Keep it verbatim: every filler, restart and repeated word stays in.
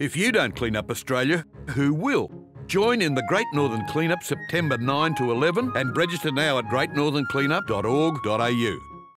If you don't clean up Australia, who will? Join in the Great Northern Clean Up September nine to eleven and register now at great northern clean up dot org dot A U.